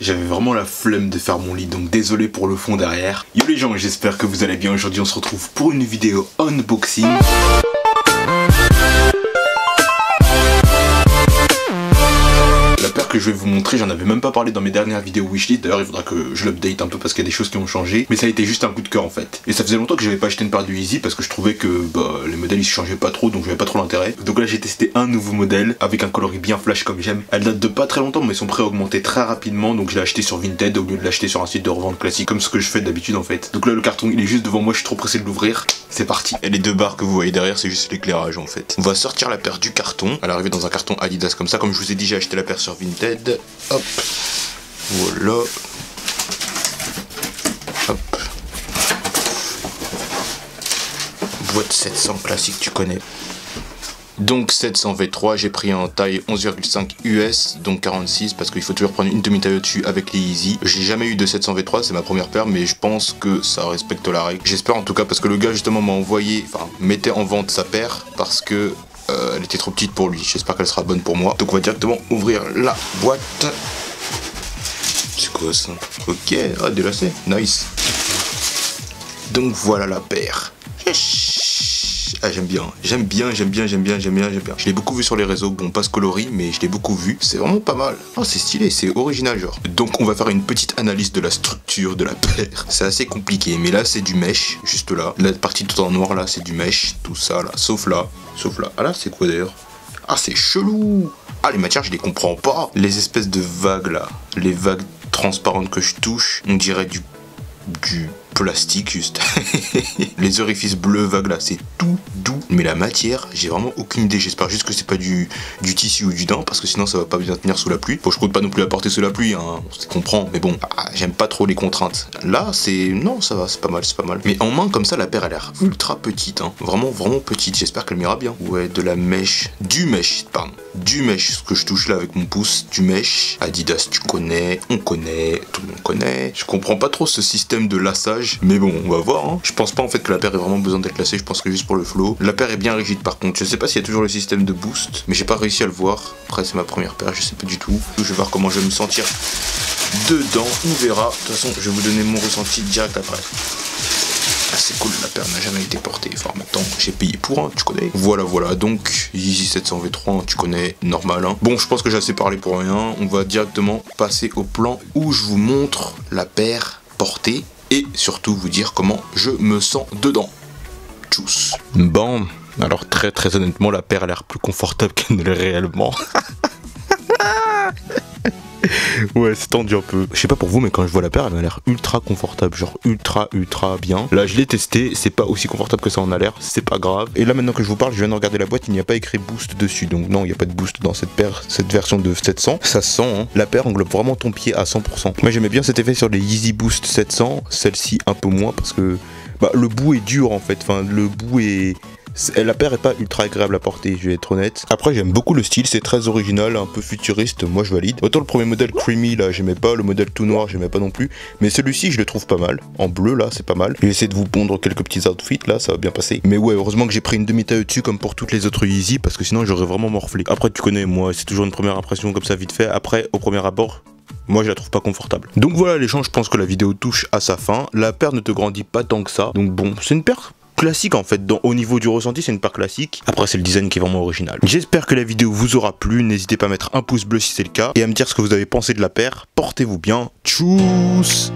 J'avais vraiment la flemme de faire mon lit, donc désolé pour le fond derrière. Yo les gens, j'espère que vous allez bien. Aujourd'hui on se retrouve pour une vidéo unboxing. La paire que je vais vous montrer, j'en avais même pas parlé dans mes dernières vidéos wishlist. D'ailleurs il faudra que je l'update un peu parce qu'il y a des choses qui ont changé. Mais ça a été juste un coup de cœur en fait. Et ça faisait longtemps que j'avais pas acheté une paire de Yeezy parce que je trouvais que les modèles ils se changeaient pas trop, donc j'avais pas trop l'intérêt. Donc là j'ai testé un nouveau modèle avec un coloris bien flash comme j'aime. Elle date de pas très longtemps mais son prix a augmenté très rapidement, donc je l'ai acheté sur Vinted au lieu de l'acheter sur un site de revente classique comme ce que je fais d'habitude en fait. Donc là le carton il est juste devant moi, je suis trop pressé de l'ouvrir. C'est parti. Et les deux barres que vous voyez derrière c'est juste l'éclairage en fait. On va sortir la paire du carton. Elle arrive dans un carton Adidas comme ça. Comme je vous ai dit, j'ai acheté la paire sur Vinted, hop, voilà, hop, boîte 700 classique, tu connais. Donc 700 V3, j'ai pris en taille 11,5 US, donc 46, parce qu'il faut toujours prendre une demi-taille au-dessus avec les Yeezy. J'ai jamais eu de 700 V3, c'est ma première paire, mais je pense que ça respecte la règle. J'espère en tout cas, parce que le gars justement m'a envoyé, enfin, mettait en vente sa paire, parce que... elle était trop petite pour lui, j'espère qu'elle sera bonne pour moi. Donc on va directement ouvrir la boîte. C'est quoi ça? Ok, ah délacé, nice. Donc voilà la paire. Ah j'aime bien. Je l'ai beaucoup vu sur les réseaux, bon pas ce coloris, mais je l'ai beaucoup vu. C'est vraiment pas mal, oh, c'est stylé, c'est original genre. Donc on va faire une petite analyse de la structure de la paire. C'est assez compliqué, mais là c'est du mesh, juste là. La partie tout en noir là c'est du mesh, tout ça là, sauf là, sauf là. Ah là c'est quoi d'ailleurs? Ah c'est chelou. Ah les matières je les comprends pas. Les espèces de vagues là, les vagues transparentes que je touche, on dirait du plastique juste. Les orifices bleus vagues là c'est tout doux, mais la matière j'ai vraiment aucune idée. J'espère juste que c'est pas du tissu ou du dent, parce que sinon ça va pas bien tenir sous la pluie. Bon je compte pas non plus la porter sous la pluie hein, on se comprend, mais bon j'aime pas trop les contraintes. Là c'est, non ça va, c'est pas mal, c'est pas mal, mais en main comme ça la paire a l'air ultra petite hein. Vraiment petite, j'espère qu'elle m'ira bien. Ouais, de la mèche, du mesh, ce que je touche là avec mon pouce, du mesh. Adidas tu connais, on connaît, tout le monde connaît. Je comprends pas trop ce système de lassage. Mais bon, on va voir hein. Je pense pas en fait que la paire ait vraiment besoin d'être lassée. Je pense que juste pour le flow. La paire est bien rigide par contre. Je sais pas s'il y a toujours le système de boost, mais j'ai pas réussi à le voir. Après c'est ma première paire, je sais pas du tout. Je vais voir comment je vais me sentir dedans. On verra. De toute façon je vais vous donner mon ressenti direct après. Ah, c'est cool, la paire n'a jamais été portée. Enfin maintenant j'ai payé pour hein, tu connais. Voilà voilà, donc Yeezy 700 V3 hein, tu connais, normal hein. Bon je pense que j'ai assez parlé pour rien. On va directement passer au plan où je vous montre la paire portée et surtout vous dire comment je me sens dedans. Tchuss. Bon, alors très honnêtement, la paire a l'air plus confortable qu'elle ne l'est réellement. Ouais, c'est tendu un peu. Je sais pas pour vous, mais quand je vois la paire, elle m'a l'air ultra confortable, genre ultra bien. Là, je l'ai testé, c'est pas aussi confortable que ça en a l'air, c'est pas grave. Et là, maintenant que je vous parle, je viens de regarder la boîte, il n'y a pas écrit boost dessus, donc non, il n'y a pas de boost dans cette paire, cette version de 700. Ça sent, hein. La paire englobe vraiment ton pied à 100%. Moi, j'aimais bien cet effet sur les Yeezy Boost 700, celle-ci un peu moins parce que bah, le bout est dur en fait, enfin, le bout est... La paire est pas ultra agréable à porter, je vais être honnête. Après j'aime beaucoup le style, c'est très original, un peu futuriste, moi je valide. Autant le premier modèle creamy là j'aimais pas, le modèle tout noir j'aimais pas non plus, mais celui-ci je le trouve pas mal, en bleu là c'est pas mal. Je vais essayer de vous pondre quelques petits outfits là, ça va bien passer. Mais ouais, heureusement que j'ai pris une demi-taille dessus comme pour toutes les autres Yeezy, parce que sinon j'aurais vraiment morflé. Après tu connais, moi c'est toujours une première impression comme ça vite fait, après au premier abord... Moi je la trouve pas confortable. Donc voilà les gens, je pense que la vidéo touche à sa fin. La paire ne te grandit pas tant que ça. Donc bon, c'est une paire classique en fait. Au niveau du ressenti, c'est une paire classique. Après c'est le design qui est vraiment original. J'espère que la vidéo vous aura plu. N'hésitez pas à mettre un pouce bleu si c'est le cas. Et à me dire ce que vous avez pensé de la paire. Portez-vous bien. Tchuss.